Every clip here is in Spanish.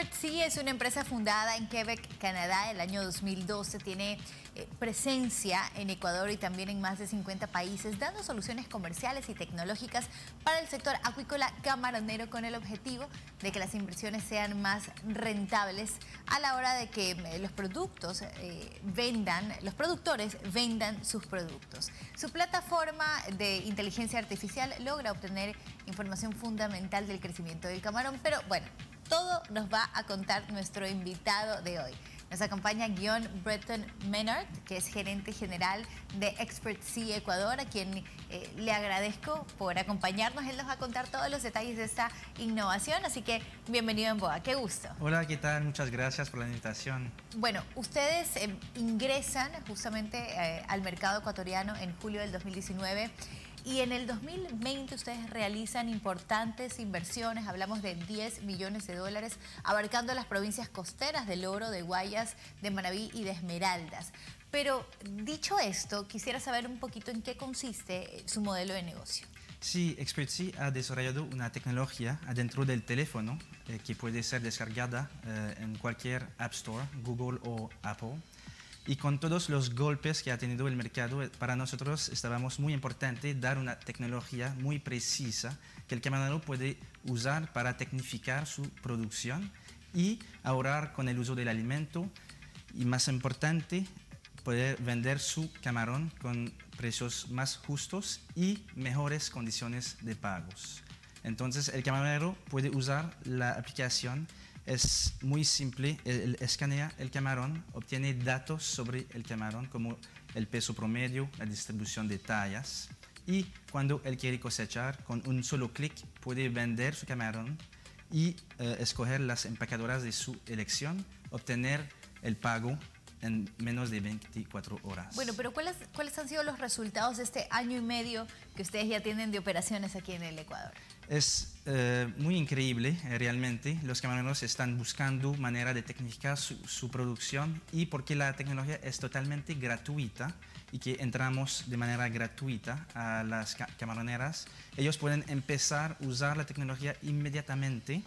Xpertsea es una empresa fundada en Quebec, Canadá, el año 2012. Tiene presencia en Ecuador y también en más de 50 países, dando soluciones comerciales y tecnológicas para el sector acuícola camaronero, con el objetivo de que las inversiones sean más rentables a la hora de que los productores vendan sus productos. Su plataforma de inteligencia artificial logra obtener información fundamental del crecimiento del camarón, pero bueno, todo nos va a contar nuestro invitado de hoy. Nos acompaña Guion Breton Menard, que es gerente general de Xpertsea Ecuador, a quien le agradezco por acompañarnos. Él nos va a contar todos los detalles de esta innovación, así que bienvenido en Boa, qué gusto. Hola, ¿qué tal? Muchas gracias por la invitación. Bueno, ustedes ingresan justamente al mercado ecuatoriano en julio del 2019. Y en el 2020 ustedes realizan importantes inversiones, hablamos de 10 millones de dólares, abarcando las provincias costeras del Oro, de Guayas, de Manabí y de Esmeraldas. Pero dicho esto, quisiera saber un poquito en qué consiste su modelo de negocio. Sí, Xpertsea ha desarrollado una tecnología adentro del teléfono que puede ser descargada en cualquier App Store, Google o Apple. Y con todos los golpes que ha tenido el mercado, para nosotros estábamos muy importante dar una tecnología muy precisa que el camarero puede usar para tecnificar su producción y ahorrar con el uso del alimento, y más importante, poder vender su camarón con precios más justos y mejores condiciones de pagos. Entonces el camarero puede usar la aplicación. Es muy simple, él escanea el camarón, obtiene datos sobre el camarón como el peso promedio, la distribución de tallas, y cuando él quiere cosechar, con un solo clic puede vender su camarón y escoger las empacadoras de su elección, obtener el pago en menos de 24 horas. Bueno, pero ¿cuáles han sido los resultados de este año y medio que ustedes ya tienen de operaciones aquí en el Ecuador? Es muy increíble, realmente. Los camaroneros están buscando manera de tecnificar su producción, y porque la tecnología es totalmente gratuita y que entramos de manera gratuita a las camaroneras, ellos pueden empezar a usar la tecnología inmediatamente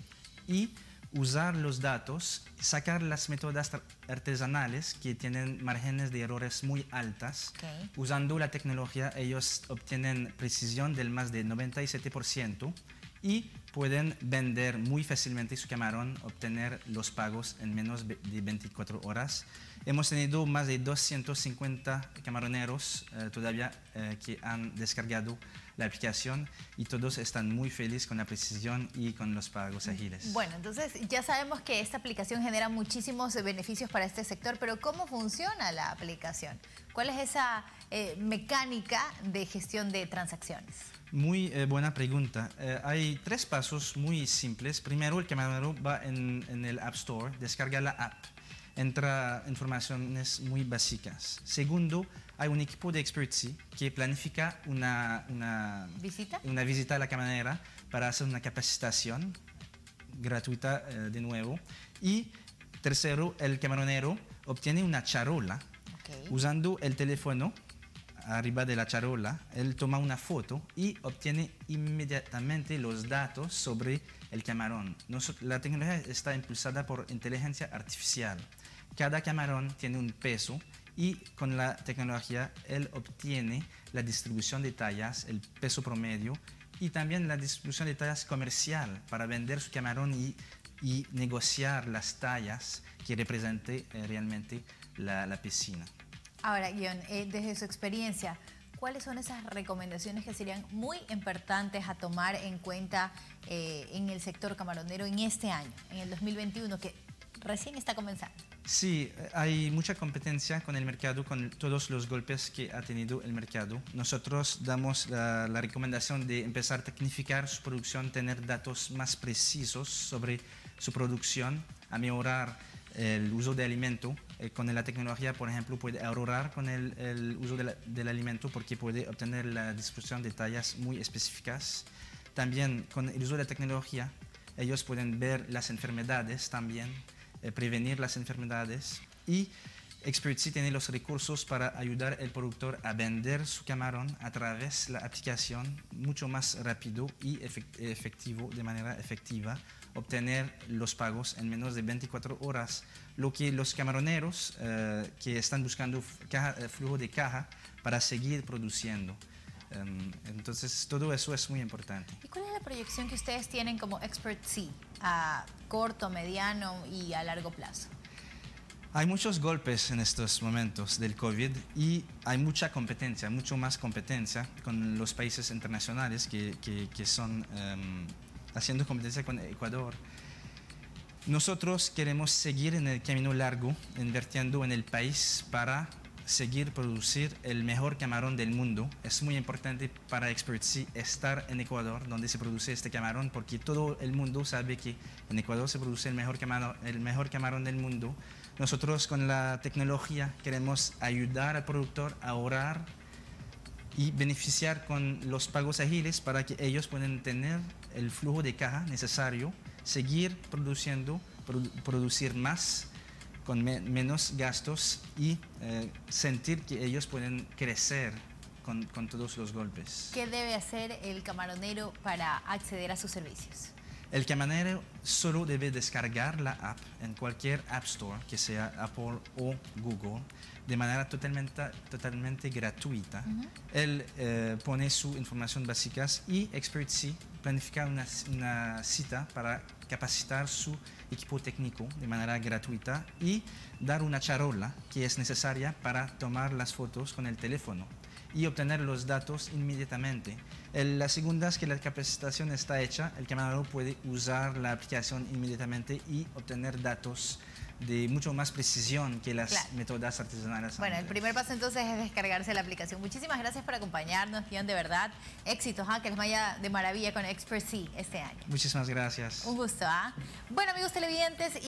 y usar los datos, sacar las métodas artesanales que tienen márgenes de errores muy altas. Okay. Usando la tecnología, ellos obtienen precisión del más de 97% y pueden vender muy fácilmente su camarón, obtener los pagos en menos de 24 horas. Hemos tenido más de 250 camaroneros todavía que han descargado la aplicación, y todos están muy felices con la precisión y con los pagos ágiles. Bueno, entonces ya sabemos que esta aplicación genera muchísimos beneficios para este sector, pero ¿cómo funciona la aplicación? ¿Cuál es esa mecánica de gestión de transacciones? Muy buena pregunta. Hay tres pasos muy simples. Primero, el camarero va en el App Store, descarga la app, entra informaciones muy básicas. Segundo, hay un equipo de Xpertsea que planifica una visita a la camarera para hacer una capacitación gratuita de nuevo. Y tercero, el camaronero obtiene una charola. Okay. Usando el teléfono. Arriba de la charola, él toma una foto y obtiene inmediatamente los datos sobre el camarón. La tecnología está impulsada por inteligencia artificial. Cada camarón tiene un peso, y con la tecnología él obtiene la distribución de tallas, el peso promedio y también la distribución de tallas comercial para vender su camarón y negociar las tallas que represente realmente la piscina. Ahora, Guion, desde su experiencia, ¿cuáles son esas recomendaciones que serían muy importantes a tomar en cuenta en el sector camaronero en este año, en el 2021, que recién está comenzando? Sí, hay mucha competencia con el mercado, con todos los golpes que ha tenido el mercado. Nosotros damos la recomendación de empezar a tecnificar su producción, tener datos más precisos sobre su producción, a mejorar el uso de alimento. Con la tecnología, por ejemplo, puede ahorrar con el uso del alimento, porque puede obtener la distribución de tallas muy específicas. También con el uso de la tecnología, ellos pueden ver las enfermedades también, prevenir las enfermedades. Y Xpertsea tiene los recursos para ayudar al productor a vender su camarón a través de la aplicación mucho más rápido y efectivo, de manera efectiva, obtener los pagos en menos de 24 horas, lo que los camaroneros que están buscando flujo de caja para seguir produciendo. Entonces, todo eso es muy importante. ¿Y cuál es la proyección que ustedes tienen como Xpertsea a corto, mediano y a largo plazo? Hay muchos golpes en estos momentos del COVID y hay mucha competencia, mucho más competencia con los países internacionales que son haciendo competencia con Ecuador. Nosotros queremos seguir en el camino largo, invirtiendo en el país para seguir producir el mejor camarón del mundo. Es muy importante para Xpertsea estar en Ecuador, donde se produce este camarón, porque todo el mundo sabe que en Ecuador se produce el mejor camarón del mundo. Nosotros con la tecnología queremos ayudar al productor a ahorrar y beneficiar con los pagos ágiles para que ellos puedan tener el flujo de caja necesario, seguir produciendo, producir más con menos gastos y sentir que ellos pueden crecer con todos los golpes. ¿Qué debe hacer el camaronero para acceder a sus servicios? El camaronero solo debe descargar la app en cualquier App Store, que sea Apple o Google, de manera totalmente gratuita. Él pone su información básica y Xpertsea planifica una cita para capacitar su equipo técnico de manera gratuita y dar una charola que es necesaria para tomar las fotos con el teléfono y obtener los datos inmediatamente. En las segundas que la capacitación está hecha, el camarero puede usar la aplicación inmediatamente y obtener datos de mucho más precisión que las métodas artesanales. Bueno, el primer paso entonces es descargarse la aplicación. Muchísimas gracias por acompañarnos, Guion, de verdad. Éxitos, que les vaya de maravilla con Xpertsea este año. Muchísimas gracias. Un gusto, Bueno, amigos televidentes.